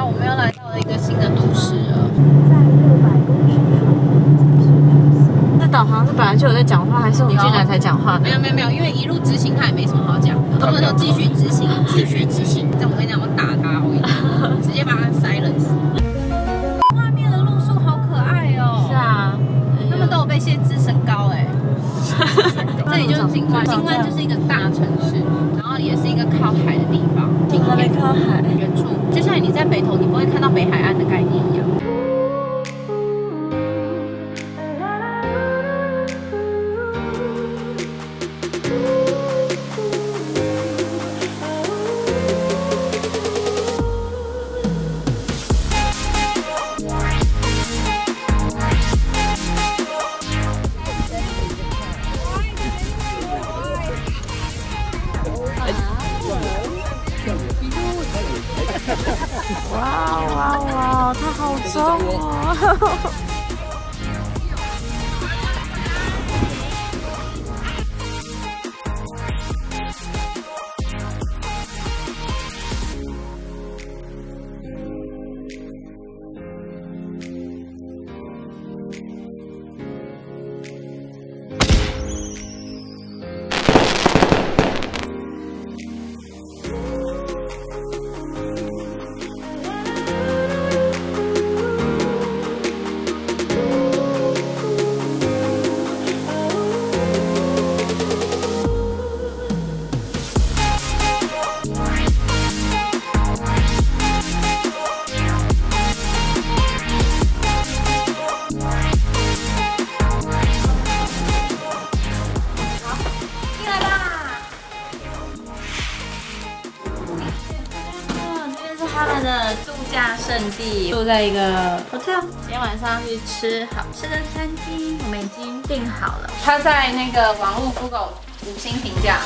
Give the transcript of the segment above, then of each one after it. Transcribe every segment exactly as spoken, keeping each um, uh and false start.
啊，我们又来到了一个新的都市了。那导航是本来就有在讲话，还是我们进来才讲话？没有没有没有，因为一路执行它也没什么好讲的，他们说继续执行，继续执行。但我跟你讲，我打他，我一定直接把它 silence。外面的路树好可爱哦。是啊，他们都有被限制身高哎。这里就是金湾，金湾就是一个大城市，然后也是一个靠海的地方。金湾靠海，远处就像你在北投，你不会看到北海岸的概念一样。哇哇哇！它好重哦！圣地住在一个 hotel， 今天晚上去吃好吃的餐厅，我们已经订好了。它在那个网络 Google 五星评价。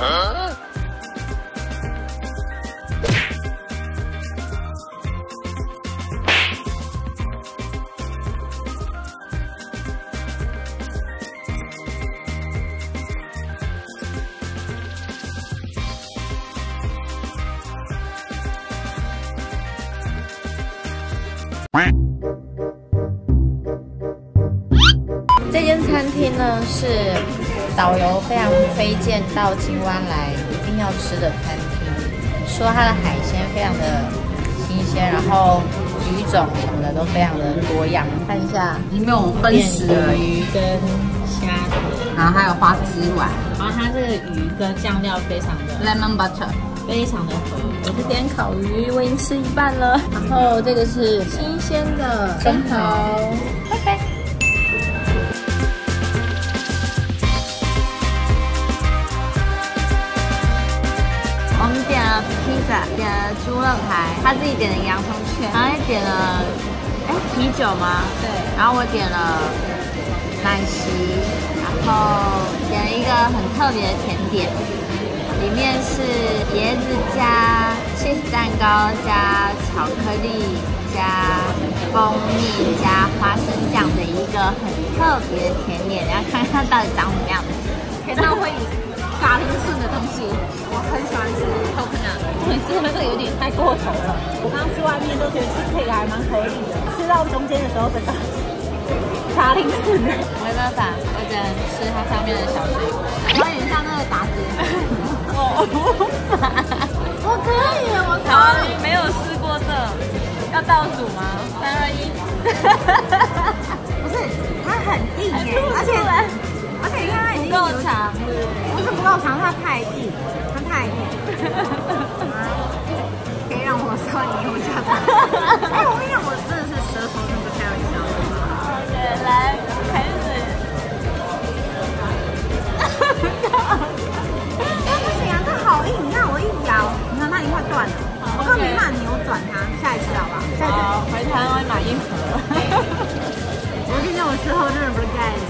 Huh? 这间餐厅呢是。 导游非常推荐到金湾来一定要吃的餐厅，说它的海鲜非常的新鲜，然后鱼种什么的都非常的多样。看一下，里面有分食的鱼跟虾子，然后还有花枝丸，然后它这个鱼跟酱料非常的 lemon butter， 非常的合。我是点烤鱼，我已经吃一半了。然后这个是新鲜的生蚝，拜拜。 披萨点了猪肋排，他自己点了洋葱圈，然后也点了哎啤酒吗？对，然后我点了奶昔，然后点了一个很特别的甜点，里面是椰子加 cheese 蛋糕加巧克力加蜂蜜加花生酱的一个很特别的甜点，你要看它到底长什么样子，可以让我。咖喱顺的东西，我很喜欢吃 coconut。重点是他们这个有点太过头了，我刚去外面都觉得吃这个还蛮合理的，吃到中间的时候真的咖喱顺的，没办法，我只能吃它上面的小水果，有点像那个打汁。我无法，我可以，我可以，没有试过这，要倒数吗？三二一，不是，它很硬耶，而且。 而且它已经够长，不是不够长，它太硬，它太硬。可以让我说你回家吧。哎，我跟你讲，我真的是舌头真的开玩笑。OK， 来开始。哎，不行啊，这好硬！你看我一咬，你看它已经快断了，我根本没办法扭转它。下一次好不好？下一次回台湾买一盒。 我跟你讲，我之后真的不是盖的。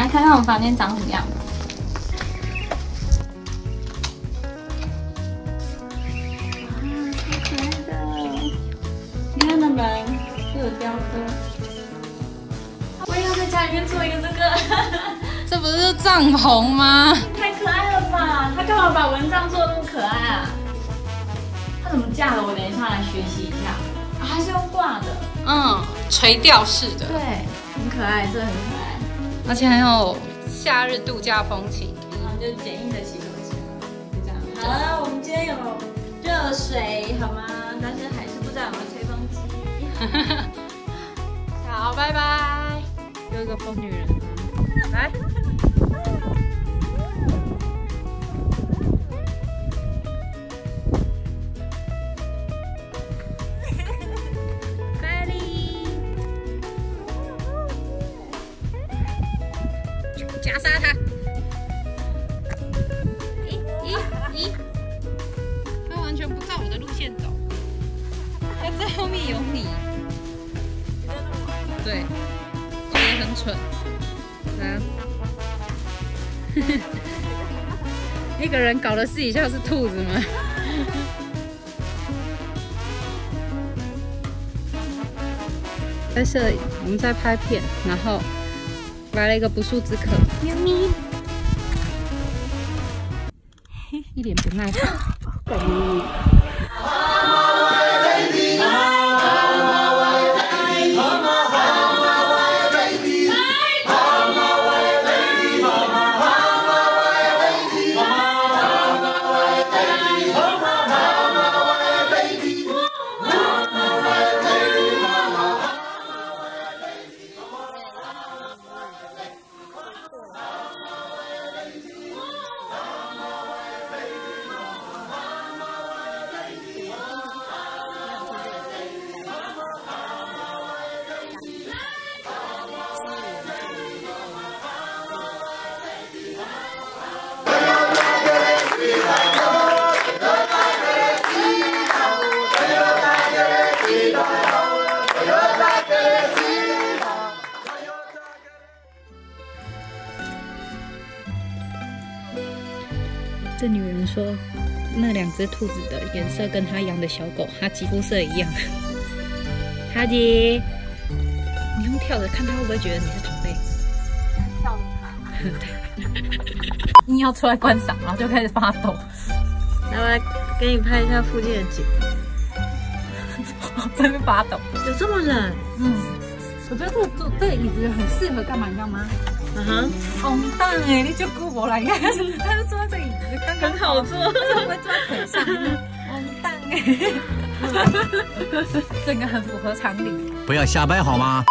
来看看我房间长什么样。啊，超可爱的！你看那门又有雕刻。我也要在家里面做一个这个。这不是帐篷吗？太可爱了吧！他干嘛把蚊帐做那么可爱啊？他怎么架的？我等一下来学习一下。啊，它是用挂的。嗯，垂吊式的。对，很可爱，这很可爱。 而且很有夏日度假风情，然后就简易的洗手间，就这样。好了，我们今天有热水好吗？但是还是不知道有没有吹风机。好，拜拜。有一个疯女人，来。夹杀它！咦咦咦！它完全不照我的路线走，它在后面有你。对，我也很蠢。来、啊，一个人搞得自己像是兔子吗？在摄影，我们在拍片，然后。 来了一个不速之客，喵咪，一脸不耐烦，怪咪咪。这女人说，那两只兔子的颜色跟她养的小狗，它肌肤色一样。哈迪，你用跳的看她会不会觉得你是同类？跳的。硬要出来观赏，然后就开始发抖。来，我来给你拍一下附近的景。真的发抖。有这么冷？嗯。我觉得这这这个椅子很适合干嘛，你知道吗？ 嗯哼，红蛋哎，你就顾我来看，他就坐在这个椅子，刚刚好坐，不会坐在腿上。红蛋哎，这个很符合常理。不要瞎掰好吗？